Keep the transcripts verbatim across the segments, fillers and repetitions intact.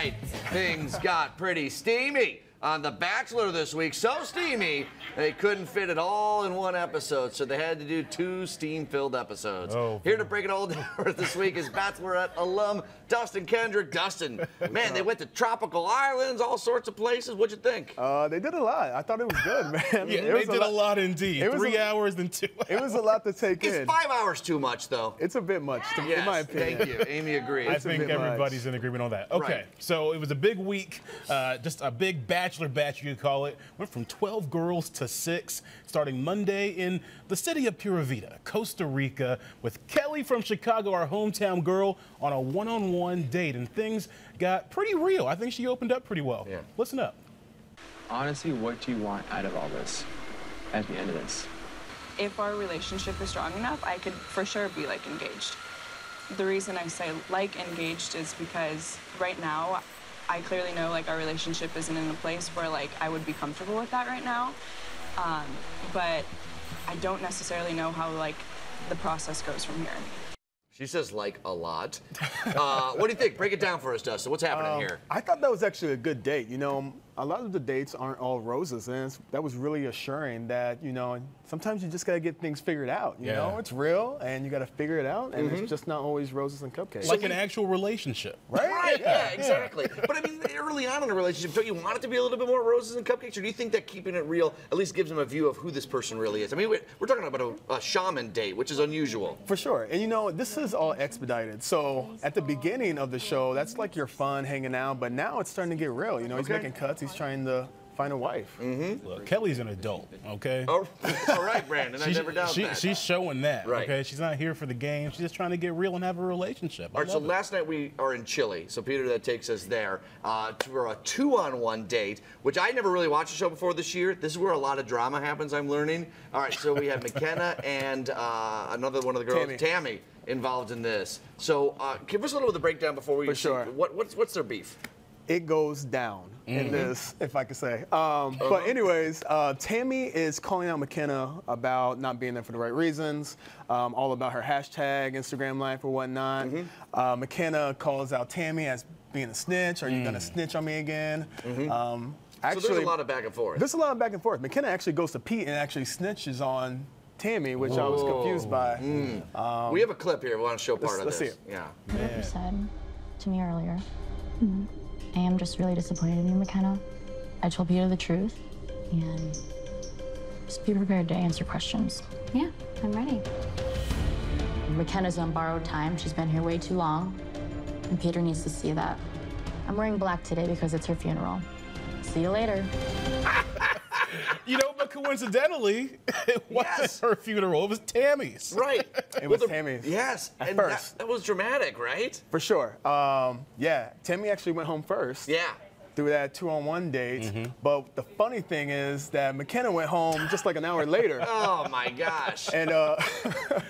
night, things got pretty steamy on The Bachelor this week. So steamy, they couldn't fit it all in one episode, so they had to do two steam-filled episodes. Oh, Here to break it all down this week is Bachelorette alum Dustin Kendrick. Dustin, man, they went to tropical islands, all sorts of places. What'd you think? Uh, they did a lot. I thought it was good, man. I mean, yeah, they did a lot, a lot indeed. It was Three a, hours and two hours. It was a lot to take it's in. It's five hours too much, though. It's a bit much, to, yes, in my opinion. Thank you. Amy agrees. I it's think everybody's much. in agreement on that. Okay, right. So it was a big week, uh, just a big batch. Bachelor batch, you call it, went from twelve girls to six, starting Monday in the city of Pura Vida, Costa Rica, with Kelly from Chicago, our hometown girl, on a one-on-one date, and things got pretty real. I think she opened up pretty well. Yeah. Listen up. Honestly, what do you want out of all this at the end of this? If our relationship is strong enough, I could for sure be, like, engaged. The reason I say, like, engaged is because right now, I clearly know, like, our relationship isn't in a place where, like, I would be comfortable with that right now. Um, but I don't necessarily know how, like, the process goes from here. She says, like, a lot. Uh, what do you think? Break it down for us, Dustin. What's happening um, here? I thought that was actually a good date. You know, a lot of the dates aren't all roses, and it's, that was really assuring that, you know, sometimes you just got to get things figured out. You yeah. know, it's real, and you got to figure it out, and mm-hmm. it's just not always roses and cupcakes. Like an actual relationship. Right? Right, yeah, yeah exactly. Yeah. But, I mean, early on in a relationship, don't you want it to be a little bit more roses and cupcakes, or do you think that keeping it real at least gives them a view of who this person really is? I mean, we're talking about a, a shaman date, which is unusual. For sure. And, you know, this is all expedited. So at the beginning of the show, that's like your fun hanging out, but now it's starting to get real. You know, he's okay. making cuts, he's trying to find a wife. Mm-hmm. Look, Kelly's an adult, okay? Oh, all right, Brandon, I never doubt she, that. She's showing that, right. okay? She's not here for the game. She's just trying to get real and have a relationship. I all right, so it. last night we are in Chile, so Peter, that takes us there, uh, for a two-on-one date, which I never really watched the show before this year. This is where a lot of drama happens, I'm learning. All right, so we have McKenna and uh, another one of the girls, Tammy. Tammy. Involved in this, so uh, give us a little bit of the breakdown before we. For sure. What, what's what's their beef? It goes down mm-hmm. in this, if I could say. Um, uh-huh. But anyways, uh, Tammy is calling out McKenna about not being there for the right reasons, um, all about her hashtag Instagram life or whatnot. Mm-hmm. uh, McKenna calls out Tammy as being a snitch. Are you mm. gonna snitch on me again? Mm-hmm. um, actually, so there's a lot of back and forth. There's a lot of back and forth. McKenna actually goes to Pete and actually snitches on Tammy, which Whoa. I was confused by. Mm. Um, we have a clip here. We want to show part of this. Let's see it. Yeah. What you said to me earlier. Mm-hmm. I am just really disappointed in you, McKenna. I told Peter the truth, and just be prepared to answer questions. Yeah, I'm ready. McKenna's on borrowed time. She's been here way too long, and Peter needs to see that. I'm wearing black today because it's her funeral. See you later. You know, but coincidentally, it wasn't yes. her funeral. It was Tammy's. Right. It was well, the, Tammy's. Yes. At and first. That, that was dramatic, right? For sure. Um, yeah. Tammy actually went home first. Yeah. Through that two-on-one date. Mm-hmm. But the funny thing is that McKenna went home just like an hour later. Oh, my gosh. And, uh...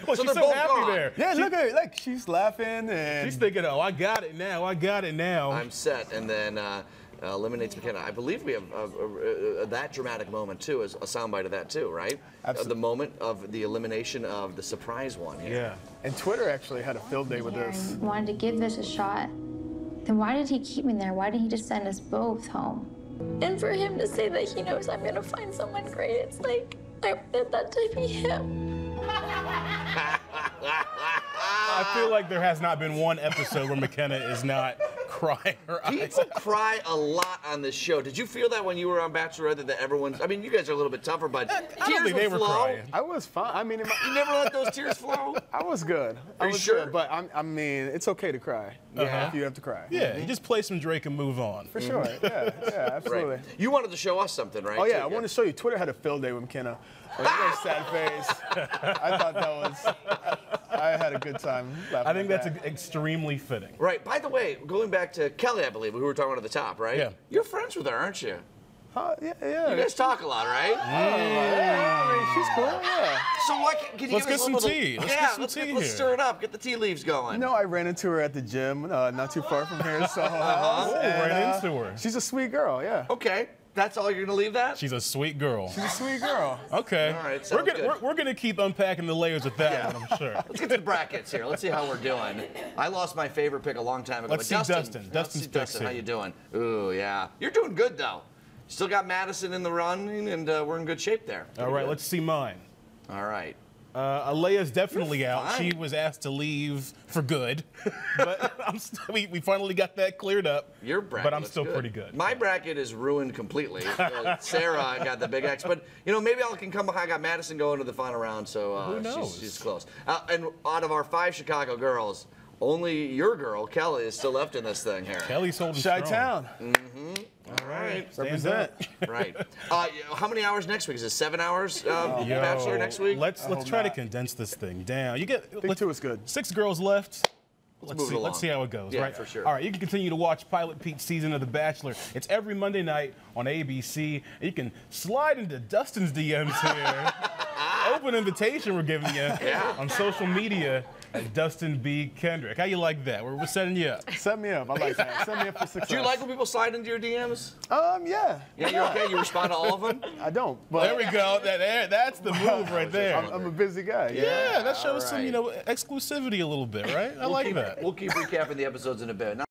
well, so she's so happy gone. there. Yeah, she, look at her. Like, she's laughing and... She's thinking, oh, I got it now. I got it now. I'm set. And then, uh... Uh, eliminates McKenna. I believe we have uh, uh, uh, that dramatic moment, too, is a soundbite of that, too, right? Absolutely. Uh, the moment of the elimination of the surprise one. Here. Yeah. And Twitter actually had a field day with this. Wanted to give this a shot. Then why did he keep me there? Why didn't he just send us both home? And for him to say that he knows I'm going to find someone great, it's like, I wanted that to be him. I feel like there has not been one episode where McKenna is not... crying her eyes. People cry a lot on this show. Did you feel that when you were on Bachelorette that everyone's... I mean, you guys are a little bit tougher, but I, I tears they were flow. Crying. I was fine. I mean, my, you never let those tears flow? I was good. Are I was you sure? Good, but I'm, I mean, it's okay to cry. Yeah. Uh-huh. If you have to cry. Yeah, mm-hmm. you just play some Drake and move on. For sure. Mm-hmm. Yeah, yeah, absolutely. Right. You wanted to show us something, right? Oh, yeah, too? I yeah. wanted to show you. Twitter had a field day with McKenna. With her sad face. I thought that was... I had a good time laughing. I think that's that. extremely fitting. Right. By the way, going back to Kelly, I believe, who we were talking about at the top, right? Yeah. You're friends with her, aren't you? Uh, yeah, yeah. You guys talk a lot, right? Yeah. Oh, yeah. I mean, she's cool, yeah. So what can, can you let's give us a little... Tea. Let's yeah, get some let's tea. Yeah, let's stir it up. Get the tea leaves going. You know, I ran into her at the gym, uh, not too far from here, so... Uh-huh. Ooh, and, ran uh, into her. She's a sweet girl, yeah. Okay. That's all you're gonna leave that? She's a sweet girl. She's a sweet girl. Okay. All right. We're gonna, we're, we're gonna keep unpacking the layers of that, yeah. I'm sure. Let's get to the brackets here. Let's see how we're doing. I lost my favorite pick a long time ago. Let's but see Dustin. Dustin. Dustin's see Dustin. How you doing? Ooh, yeah. You're doing good though. Still got Madison in the running, and uh, we're in good shape there. Pretty all right. Good. Let's see mine. All right. Uh, Alea's definitely out. She was asked to leave for good, but I'm still, we, we finally got that cleared up. Your bracket, but I'm still good. pretty good. My yeah. bracket is ruined completely. Sarah got the big X, but you know maybe I can come behind. I got Madison going to the final round, so uh, who knows? She's, she's close. Uh, and out of our five Chicago girls, only your girl Kelly is still left in this thing here. Kelly's holding strong. Chi-town. Mm-hmm. All right. Represent. Right. Uh, how many hours next week? Is it seven hours, um, Yo, Bachelor, next week? Let's let's try not. to condense this thing down. You get Big let's, two is good. Six girls left. Let's, let's, see, let's see how it goes, yeah, right? for sure. All right, you can continue to watch Pilot Pete's season of The Bachelor. It's every Monday night on A B C. You can slide into Dustin's D Ms here. Open invitation we're giving you yeah. on social media. Dustin B Kendrick. How you like that? We're, we're setting you up. Set me up. I like that. Set me up for success. Do you like when people slide into your D Ms? Um, yeah. Yeah, you're okay? You respond to all of them? I don't, but... There we go. That, there, that's the move right there. I'm, I'm a busy guy. Yeah, yeah that shows right. some, you know, exclusivity a little bit, right? I we'll like keep, that. We'll keep recapping the episodes in a bit.